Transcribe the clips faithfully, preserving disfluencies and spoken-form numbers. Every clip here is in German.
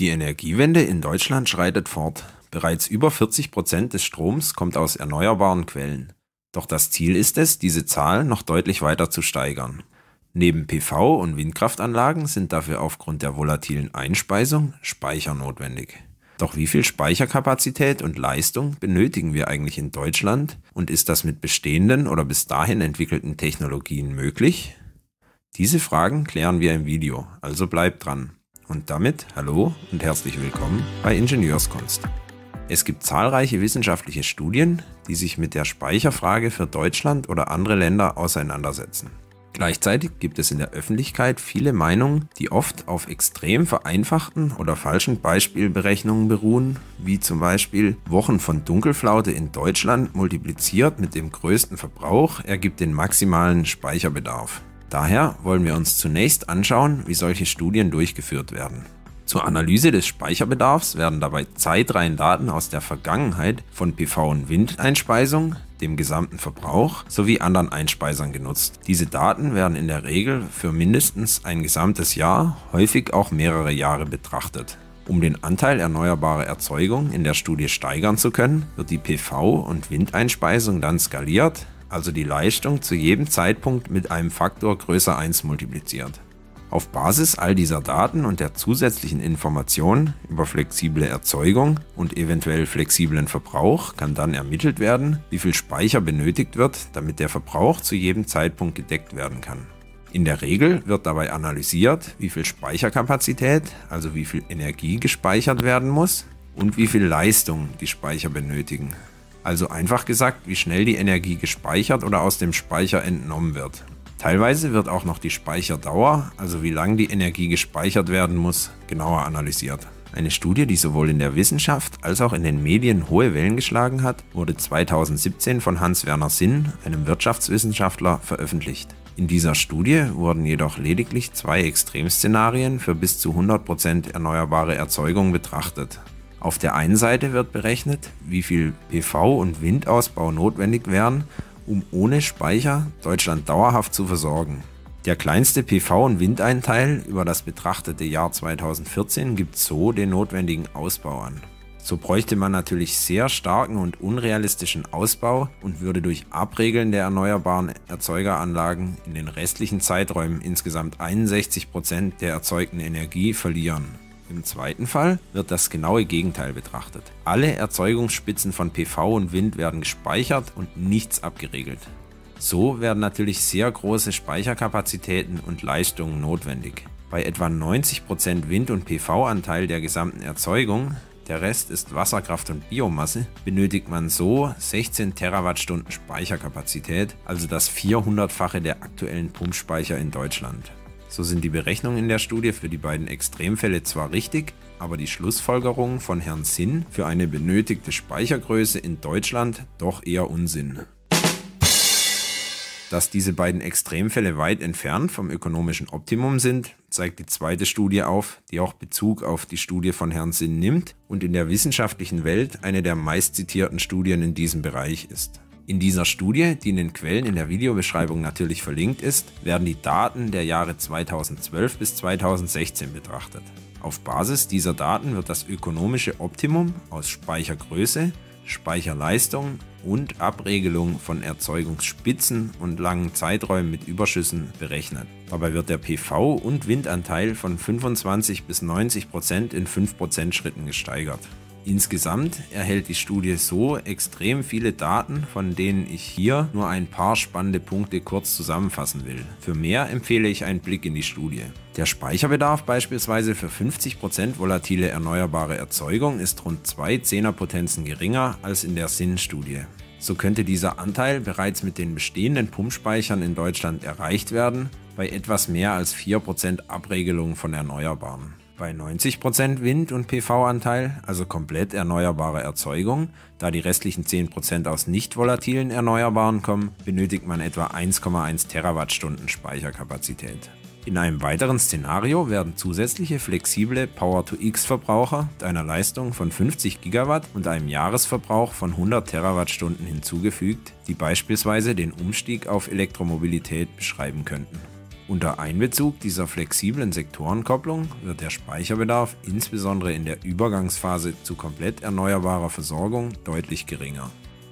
Die Energiewende in Deutschland schreitet fort. Bereits über vierzig Prozent des Stroms kommt aus erneuerbaren Quellen. Doch das Ziel ist es, diese Zahl noch deutlich weiter zu steigern. Neben P V- und Windkraftanlagen sind dafür aufgrund der volatilen Einspeisung Speicher notwendig. Doch wie viel Speicherkapazität und Leistung benötigen wir eigentlich in Deutschland und ist das mit bestehenden oder bis dahin entwickelten Technologien möglich? Diese Fragen klären wir im Video, also bleibt dran. Und damit hallo und herzlich willkommen bei Ingenieurskunst. Es gibt zahlreiche wissenschaftliche Studien, die sich mit der Speicherfrage für Deutschland oder andere Länder auseinandersetzen. Gleichzeitig gibt es in der Öffentlichkeit viele Meinungen, die oft auf extrem vereinfachten oder falschen Beispielberechnungen beruhen, wie zum Beispiel Wochen von Dunkelflaute in Deutschland multipliziert mit dem größten Verbrauch ergibt den maximalen Speicherbedarf. Daher wollen wir uns zunächst anschauen, wie solche Studien durchgeführt werden. Zur Analyse des Speicherbedarfs werden dabei Zeitreihendaten aus der Vergangenheit von P V- und Windeinspeisung, dem gesamten Verbrauch sowie anderen Einspeisern genutzt. Diese Daten werden in der Regel für mindestens ein gesamtes Jahr, häufig auch mehrere Jahre betrachtet. Um den Anteil erneuerbarer Erzeugung in der Studie steigern zu können, wird die P V- und Windeinspeisung dann skaliert, also die Leistung zu jedem Zeitpunkt mit einem Faktor größer eins multipliziert. Auf Basis all dieser Daten und der zusätzlichen Informationen über flexible Erzeugung und eventuell flexiblen Verbrauch kann dann ermittelt werden, wie viel Speicher benötigt wird, damit der Verbrauch zu jedem Zeitpunkt gedeckt werden kann. In der Regel wird dabei analysiert, wie viel Speicherkapazität, also wie viel Energie gespeichert werden muss und wie viel Leistung die Speicher benötigen. Also einfach gesagt, wie schnell die Energie gespeichert oder aus dem Speicher entnommen wird. Teilweise wird auch noch die Speicherdauer, also wie lange die Energie gespeichert werden muss, genauer analysiert. Eine Studie, die sowohl in der Wissenschaft als auch in den Medien hohe Wellen geschlagen hat, wurde zweitausendsiebzehn von Hans-Werner Sinn, einem Wirtschaftswissenschaftler, veröffentlicht. In dieser Studie wurden jedoch lediglich zwei Extremszenarien für bis zu hundert Prozent erneuerbare Erzeugung betrachtet. Auf der einen Seite wird berechnet, wie viel P V- und Windausbau notwendig wären, um ohne Speicher Deutschland dauerhaft zu versorgen. Der kleinste P V- und Windeinteil über das betrachtete Jahr zweitausendvierzehn gibt so den notwendigen Ausbau an. So bräuchte man natürlich sehr starken und unrealistischen Ausbau und würde durch Abregeln der erneuerbaren Erzeugeranlagen in den restlichen Zeiträumen insgesamt einundsechzig Prozent der erzeugten Energie verlieren. Im zweiten Fall wird das genaue Gegenteil betrachtet. Alle Erzeugungsspitzen von P V und Wind werden gespeichert und nichts abgeregelt. So werden natürlich sehr große Speicherkapazitäten und Leistungen notwendig. Bei etwa neunzig Prozent Wind- und P V-Anteil der gesamten Erzeugung, der Rest ist Wasserkraft und Biomasse, benötigt man so sechzehn Terawattstunden Speicherkapazität, also das vierhundertfache der aktuellen Pumpspeicher in Deutschland. So sind die Berechnungen in der Studie für die beiden Extremfälle zwar richtig, aber die Schlussfolgerungen von Herrn Sinn für eine benötigte Speichergröße in Deutschland doch eher Unsinn. Dass diese beiden Extremfälle weit entfernt vom ökonomischen Optimum sind, zeigt die zweite Studie auf, die auch Bezug auf die Studie von Herrn Sinn nimmt und in der wissenschaftlichen Welt eine der meistzitierten Studien in diesem Bereich ist. In dieser Studie, die in den Quellen in der Videobeschreibung natürlich verlinkt ist, werden die Daten der Jahre zweitausendzwölf bis zweitausendsechzehn betrachtet. Auf Basis dieser Daten wird das ökonomische Optimum aus Speichergröße, Speicherleistung und Abregelung von Erzeugungsspitzen und langen Zeiträumen mit Überschüssen berechnet. Dabei wird der P V- und Windanteil von fünfundzwanzig bis neunzig Prozent in fünf Prozent Schritten gesteigert. Insgesamt erhält die Studie so extrem viele Daten, von denen ich hier nur ein paar spannende Punkte kurz zusammenfassen will. Für mehr empfehle ich einen Blick in die Studie. Der Speicherbedarf beispielsweise für fünfzig Prozent volatile erneuerbare Erzeugung ist rund zwei Zehnerpotenzen geringer als in der Sinn-Studie. So könnte dieser Anteil bereits mit den bestehenden Pumpspeichern in Deutschland erreicht werden, bei etwas mehr als vier Prozent Abregelung von Erneuerbaren. Bei neunzig Prozent Wind- und P V-Anteil, also komplett erneuerbare Erzeugung, da die restlichen zehn Prozent aus nicht volatilen Erneuerbaren kommen, benötigt man etwa eins Komma eins Terawattstunden Speicherkapazität. In einem weiteren Szenario werden zusätzliche flexible Power-to-X-Verbraucher mit einer Leistung von fünfzig Gigawatt und einem Jahresverbrauch von hundert Terawattstunden hinzugefügt, die beispielsweise den Umstieg auf Elektromobilität beschreiben könnten. Unter Einbezug dieser flexiblen Sektorenkopplung wird der Speicherbedarf insbesondere in der Übergangsphase zu komplett erneuerbarer Versorgung deutlich geringer.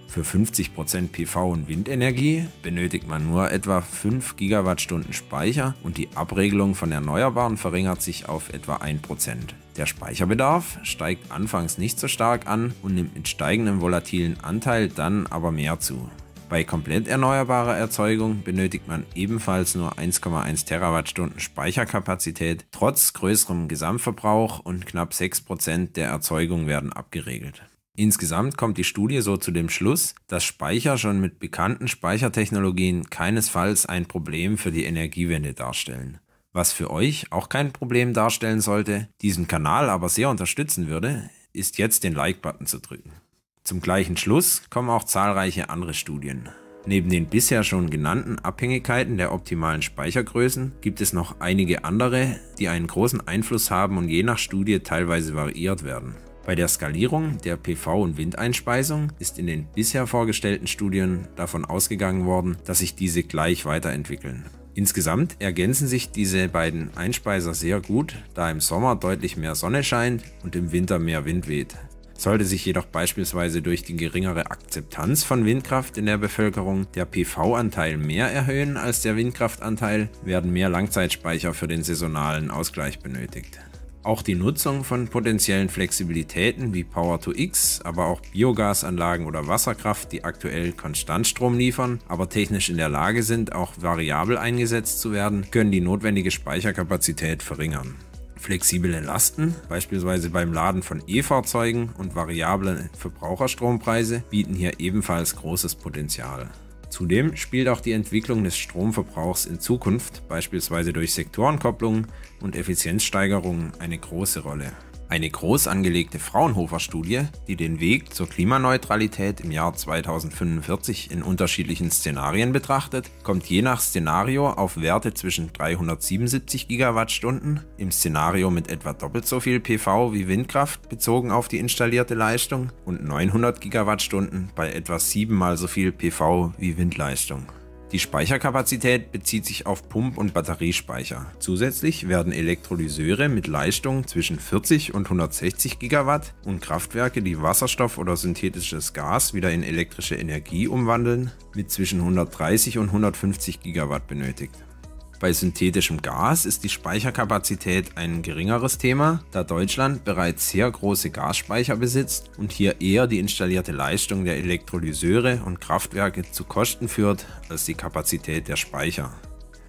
Für fünfzig Prozent P V und Windenergie benötigt man nur etwa fünf Gigawattstunden Speicher und die Abregelung von Erneuerbaren verringert sich auf etwa ein Prozent. Der Speicherbedarf steigt anfangs nicht so stark an und nimmt mit steigendem volatilen Anteil dann aber mehr zu. Bei komplett erneuerbarer Erzeugung benötigt man ebenfalls nur eins Komma eins Terawattstunden Speicherkapazität, trotz größerem Gesamtverbrauch und knapp sechs Prozent der Erzeugung werden abgeregelt. Insgesamt kommt die Studie so zu dem Schluss, dass Speicher schon mit bekannten Speichertechnologien keinesfalls ein Problem für die Energiewende darstellen. Was für euch auch kein Problem darstellen sollte, diesen Kanal aber sehr unterstützen würde, ist jetzt den Like-Button zu drücken. Zum gleichen Schluss kommen auch zahlreiche andere Studien. Neben den bisher schon genannten Abhängigkeiten der optimalen Speichergrößen gibt es noch einige andere, die einen großen Einfluss haben und je nach Studie teilweise variiert werden. Bei der Skalierung der P V- und Windeinspeisung ist in den bisher vorgestellten Studien davon ausgegangen worden, dass sich diese gleich weiterentwickeln. Insgesamt ergänzen sich diese beiden Einspeiser sehr gut, da im Sommer deutlich mehr Sonne scheint und im Winter mehr Wind weht. Sollte sich jedoch beispielsweise durch die geringere Akzeptanz von Windkraft in der Bevölkerung der P V-Anteil mehr erhöhen als der Windkraftanteil, werden mehr Langzeitspeicher für den saisonalen Ausgleich benötigt. Auch die Nutzung von potenziellen Flexibilitäten wie Power to X, aber auch Biogasanlagen oder Wasserkraft, die aktuell Konstantstrom liefern, aber technisch in der Lage sind, auch variabel eingesetzt zu werden, können die notwendige Speicherkapazität verringern. Flexible Lasten, beispielsweise beim Laden von E-Fahrzeugen und variable Verbraucherstrompreise, bieten hier ebenfalls großes Potenzial. Zudem spielt auch die Entwicklung des Stromverbrauchs in Zukunft, beispielsweise durch Sektorenkopplung und Effizienzsteigerungen, eine große Rolle. Eine groß angelegte Fraunhofer-Studie, die den Weg zur Klimaneutralität im Jahr zweitausendfünfundvierzig in unterschiedlichen Szenarien betrachtet, kommt je nach Szenario auf Werte zwischen dreihundertsiebenundsiebzig Gigawattstunden, im Szenario mit etwa doppelt so viel P V wie Windkraft bezogen auf die installierte Leistung, und neunhundert Gigawattstunden bei etwa siebenmal so viel P V wie Windleistung. Die Speicherkapazität bezieht sich auf Pump- und Batteriespeicher. Zusätzlich werden Elektrolyseure mit Leistung zwischen vierzig und hundertsechzig Gigawatt und Kraftwerke, die Wasserstoff oder synthetisches Gas wieder in elektrische Energie umwandeln, mit zwischen hundertdreißig und hundertfünfzig Gigawatt benötigt. Bei synthetischem Gas ist die Speicherkapazität ein geringeres Thema, da Deutschland bereits sehr große Gasspeicher besitzt und hier eher die installierte Leistung der Elektrolyseure und Kraftwerke zu Kosten führt, als die Kapazität der Speicher.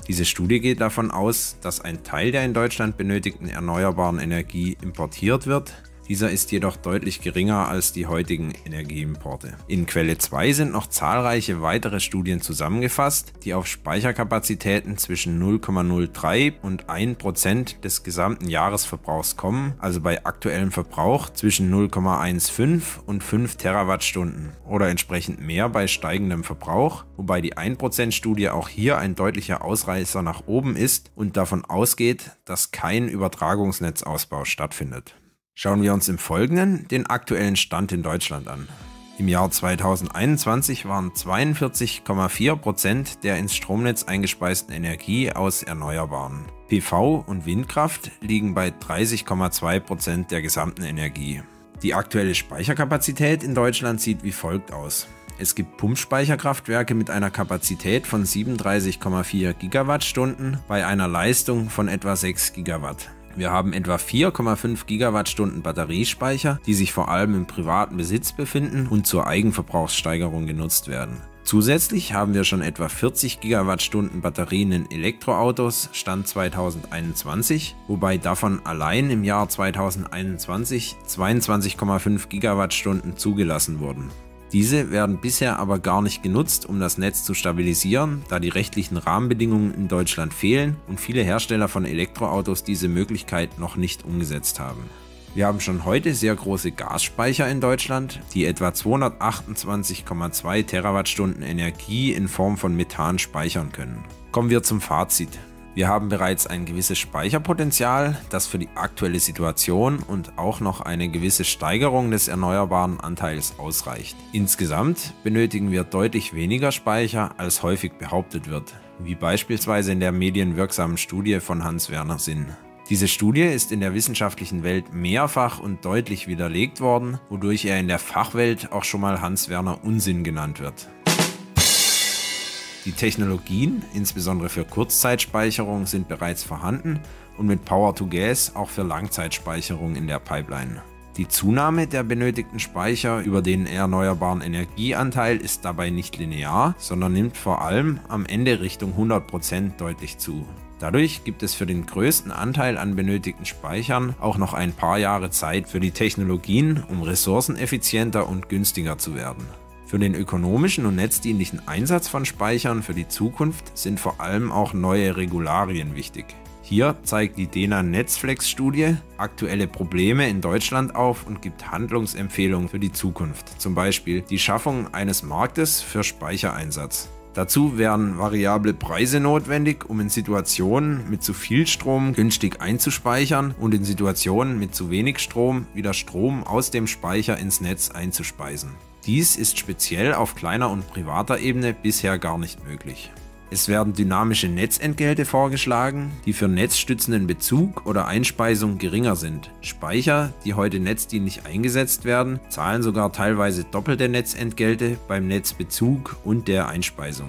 Diese Studie geht davon aus, dass ein Teil der in Deutschland benötigten erneuerbaren Energie importiert wird. Dieser ist jedoch deutlich geringer als die heutigen Energieimporte. In Quelle zwei sind noch zahlreiche weitere Studien zusammengefasst, die auf Speicherkapazitäten zwischen null Komma null drei und ein Prozent des gesamten Jahresverbrauchs kommen, also bei aktuellem Verbrauch zwischen null Komma fünfzehn und fünf Terawattstunden oder entsprechend mehr bei steigendem Verbrauch, wobei die ein Prozent-Studie auch hier ein deutlicher Ausreißer nach oben ist und davon ausgeht, dass kein Übertragungsnetzausbau stattfindet. Schauen wir uns im Folgenden den aktuellen Stand in Deutschland an. Im Jahr zweitausendeinundzwanzig waren zweiundvierzig Komma vier Prozent der ins Stromnetz eingespeisten Energie aus Erneuerbaren. P V und Windkraft liegen bei dreißig Komma zwei Prozent der gesamten Energie. Die aktuelle Speicherkapazität in Deutschland sieht wie folgt aus. Es gibt Pumpspeicherkraftwerke mit einer Kapazität von siebenunddreißig Komma vier Gigawattstunden bei einer Leistung von etwa sechs Gigawatt. Wir haben etwa vier Komma fünf Gigawattstunden Batteriespeicher, die sich vor allem im privaten Besitz befinden und zur Eigenverbrauchssteigerung genutzt werden. Zusätzlich haben wir schon etwa vierzig Gigawattstunden Batterien in Elektroautos Stand zweitausendeinundzwanzig, wobei davon allein im Jahr zweitausendeinundzwanzig zweiundzwanzig Komma fünf Gigawattstunden zugelassen wurden. Diese werden bisher aber gar nicht genutzt, um das Netz zu stabilisieren, da die rechtlichen Rahmenbedingungen in Deutschland fehlen und viele Hersteller von Elektroautos diese Möglichkeit noch nicht umgesetzt haben. Wir haben schon heute sehr große Gasspeicher in Deutschland, die etwa zweihundertachtundzwanzig Komma zwei Terawattstunden Energie in Form von Methan speichern können. Kommen wir zum Fazit. Wir haben bereits ein gewisses Speicherpotenzial, das für die aktuelle Situation und auch noch eine gewisse Steigerung des erneuerbaren Anteils ausreicht. Insgesamt benötigen wir deutlich weniger Speicher, als häufig behauptet wird, wie beispielsweise in der medienwirksamen Studie von Hans-Werner Sinn. Diese Studie ist in der wissenschaftlichen Welt mehrfach und deutlich widerlegt worden, wodurch er in der Fachwelt auch schon mal Hans-Werner Unsinn genannt wird. Die Technologien, insbesondere für Kurzzeitspeicherung, sind bereits vorhanden und mit Power-to-Gas auch für Langzeitspeicherung in der Pipeline. Die Zunahme der benötigten Speicher über den erneuerbaren Energieanteil ist dabei nicht linear, sondern nimmt vor allem am Ende Richtung hundert Prozent deutlich zu. Dadurch gibt es für den größten Anteil an benötigten Speichern auch noch ein paar Jahre Zeit für die Technologien, um ressourceneffizienter und günstiger zu werden. Für den ökonomischen und netzdienlichen Einsatz von Speichern für die Zukunft sind vor allem auch neue Regularien wichtig. Hier zeigt die D E N A-Netzflex-Studie aktuelle Probleme in Deutschland auf und gibt Handlungsempfehlungen für die Zukunft, zum Beispiel die Schaffung eines Marktes für Speichereinsatz. Dazu wären variable Preise notwendig, um in Situationen mit zu viel Strom günstig einzuspeichern und in Situationen mit zu wenig Strom wieder Strom aus dem Speicher ins Netz einzuspeisen. Dies ist speziell auf kleiner und privater Ebene bisher gar nicht möglich. Es werden dynamische Netzentgelte vorgeschlagen, die für netzstützenden Bezug oder Einspeisung geringer sind. Speicher, die heute netzdienlich eingesetzt werden, zahlen sogar teilweise doppelte Netzentgelte beim Netzbezug und der Einspeisung.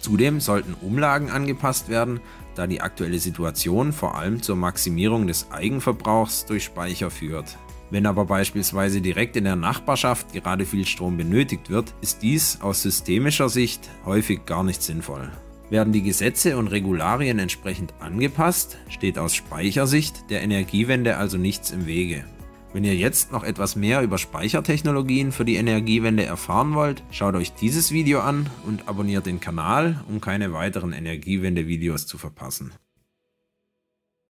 Zudem sollten Umlagen angepasst werden, da die aktuelle Situation vor allem zur Maximierung des Eigenverbrauchs durch Speicher führt. Wenn aber beispielsweise direkt in der Nachbarschaft gerade viel Strom benötigt wird, ist dies aus systemischer Sicht häufig gar nicht sinnvoll. Werden die Gesetze und Regularien entsprechend angepasst, steht aus Speichersicht der Energiewende also nichts im Wege. Wenn ihr jetzt noch etwas mehr über Speichertechnologien für die Energiewende erfahren wollt, schaut euch dieses Video an und abonniert den Kanal, um keine weiteren Energiewende-Videos zu verpassen.